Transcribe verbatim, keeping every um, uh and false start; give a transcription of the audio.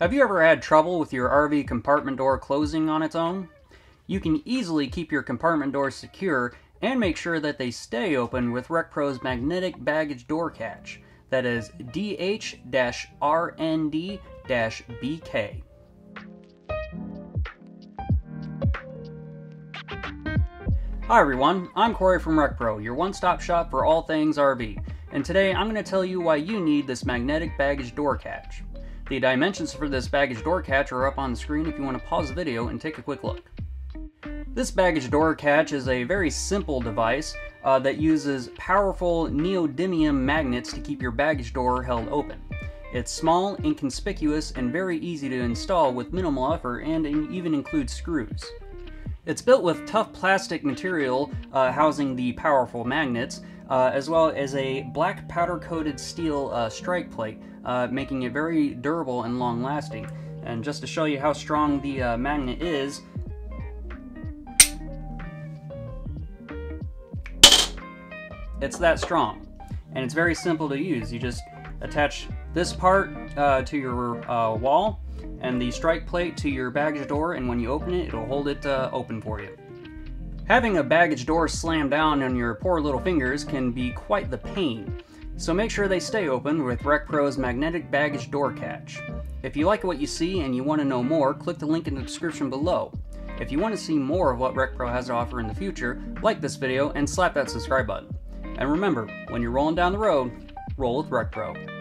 Have you ever had trouble with your R V compartment door closing on its own? You can easily keep your compartment doors secure and make sure that they stay open with RecPro's Magnetic Baggage Door Catch, that is D H R N D B K. Hi everyone, I'm Corey from RecPro, your one-stop shop for all things R V, and today I'm going to tell you why you need this Magnetic Baggage Door Catch. The dimensions for this baggage door catch are up on the screen if you want to pause the video and take a quick look. This baggage door catch is a very simple device uh, that uses powerful neodymium magnets to keep your baggage door held open. It's small, inconspicuous, and very easy to install with minimal effort, and even includes screws. It's built with tough plastic material uh, housing the powerful magnets, Uh, as well as a black powder-coated steel uh, strike plate, uh, making it very durable and long-lasting. And just to show you how strong the uh, magnet is, it's that strong. And it's very simple to use. You just attach this part uh, to your uh, wall and the strike plate to your baggage door, and when you open it, it'll hold it uh, open for you. Having a baggage door slammed down on your poor little fingers can be quite the pain, so make sure they stay open with RecPro's Magnetic Baggage Door Catch. If you like what you see and you want to know more, click the link in the description below. If you want to see more of what RecPro has to offer in the future, like this video and slap that subscribe button. And remember, when you're rolling down the road, roll with RecPro.